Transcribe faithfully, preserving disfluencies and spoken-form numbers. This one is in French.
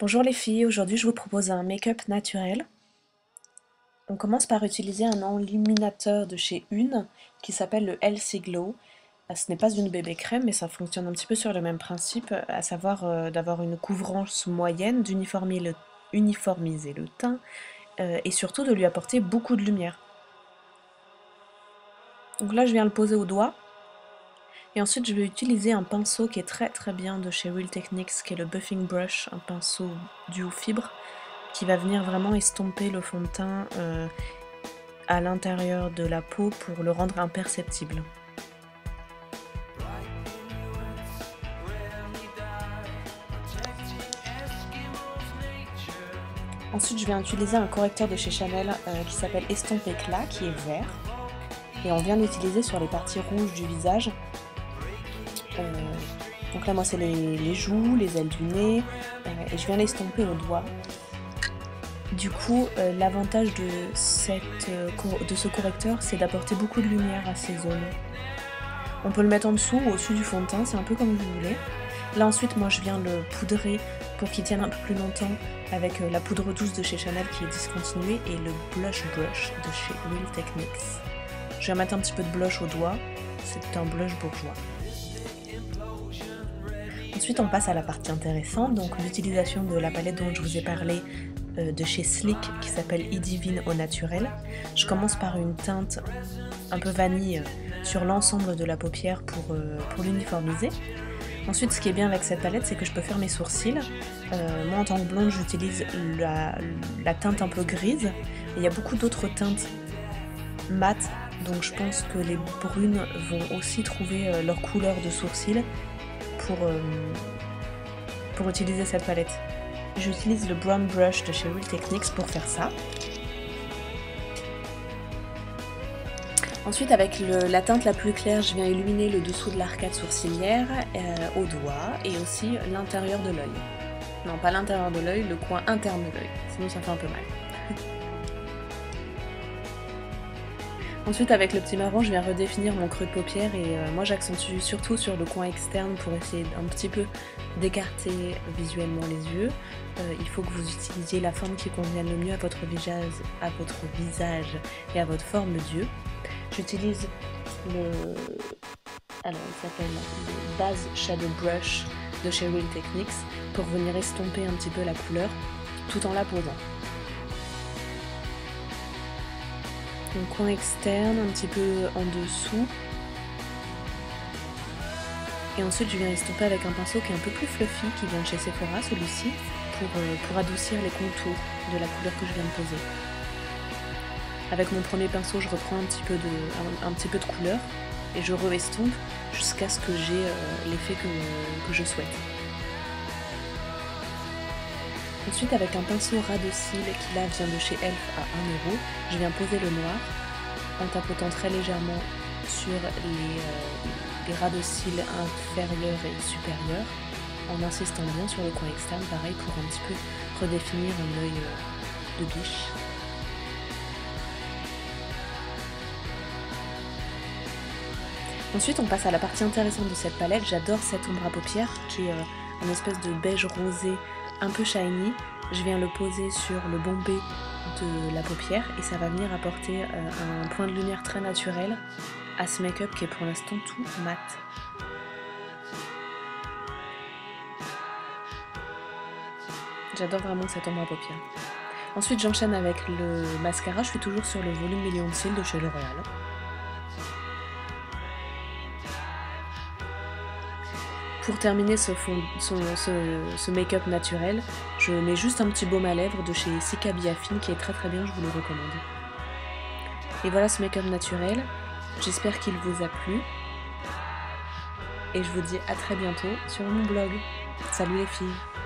Bonjour les filles, aujourd'hui je vous propose un make-up naturel. On commence par utiliser un illuminateur de chez Une qui s'appelle le Healthy Glow. Ce n'est pas une bébé crème mais ça fonctionne un petit peu sur le même principe, à savoir euh, d'avoir une couvrance moyenne, d'uniformiser le, uniformiser le teint euh, et surtout de lui apporter beaucoup de lumière. Donc là je viens le poser au doigt. Et ensuite, je vais utiliser un pinceau qui est très très bien de chez Real Techniques, qui est le Buffing Brush, un pinceau duo fibre, qui va venir vraiment estomper le fond de teint euh, à l'intérieur de la peau pour le rendre imperceptible. Ensuite, je vais utiliser un correcteur de chez Chanel euh, qui s'appelle Estompe Éclat, qui est vert. Et on vient l'utiliser sur les parties rouges du visage. Euh, donc là moi c'est les, les joues, les ailes du nez euh, et je viens l'estomper au doigt. Du coup euh, l'avantage de, cette, de ce correcteur c'est d'apporter beaucoup de lumière à ces zones. On peut le mettre en dessous ou au-dessus du fond de teint, c'est un peu comme vous voulez. Là ensuite moi je viens le poudrer pour qu'il tienne un peu plus longtemps avec la poudre douce de chez Chanel qui est discontinuée et le blush brush de chez Real Techniques. Je vais mettre un petit peu de blush au doigt, c'est un blush bourgeois. Ensuite on passe à la partie intéressante, donc l'utilisation de la palette dont je vous ai parlé euh, de chez Slick qui s'appelle I Divine au naturel. Je commence par une teinte un peu vanille sur l'ensemble de la paupière pour, euh, pour l'uniformiser. Ensuite ce qui est bien avec cette palette c'est que je peux faire mes sourcils. Euh, moi en tant que blonde j'utilise la, la teinte un peu grise, et il y a beaucoup d'autres teintes mat, donc je pense que les brunes vont aussi trouver leur couleur de sourcils pour, euh, pour utiliser cette palette. J'utilise le Brown Brush de chez Real Techniques pour faire ça. Ensuite avec le, la teinte la plus claire, je viens illuminer le dessous de l'arcade sourcilière euh, au doigt et aussi l'intérieur de l'œil. Non, pas l'intérieur de l'œil, le coin interne de l'œil, sinon ça fait un peu mal. Ensuite avec le petit marron je viens redéfinir mon creux de paupière et euh, moi j'accentue surtout sur le coin externe pour essayer un petit peu d'écarter visuellement les yeux. Euh, il faut que vous utilisiez la forme qui convienne le mieux à votre visage, à votre visage et à votre forme d'yeux. J'utilise le... alors il s'appelle le Base Shadow Brush de chez Real Techniques pour venir estomper un petit peu la couleur tout en la posant. Mon coin externe, un petit peu en dessous. Et ensuite je viens estomper avec un pinceau qui est un peu plus fluffy, qui vient de chez Sephora, celui-ci, pour, euh, pour adoucir les contours de la couleur que je viens de poser. Avec mon premier pinceau je reprends un petit peu de, un, un petit peu de couleur et je re-estompe jusqu'à ce que j'ai euh, l'effet que, que je souhaite. Ensuite avec un pinceau ras de cils qui là vient de chez Elf à un euro, je viens poser le noir en tapotant très légèrement sur les, euh, les ras de cils inférieurs et supérieurs, en insistant bien sur le coin externe, pareil pour un petit peu redéfinir un œil euh, de biche. Ensuite on passe à la partie intéressante de cette palette, j'adore cette ombre à paupières qui est euh, une espèce de beige rosé un peu shiny. Je viens le poser sur le bombé de la paupière et ça va venir apporter un point de lumière très naturel à ce make-up qui est pour l'instant tout mat. J'adore vraiment cette ombre à paupières. Ensuite j'enchaîne avec le mascara, je suis toujours sur le volume million de cils de chez L'Oréal. Pour terminer ce, ce, ce make-up naturel, je mets juste un petit baume à lèvres de chez Cicabiafine qui est très très bien, je vous le recommande. Et voilà ce make-up naturel, j'espère qu'il vous a plu. Et je vous dis à très bientôt sur mon blog. Salut les filles!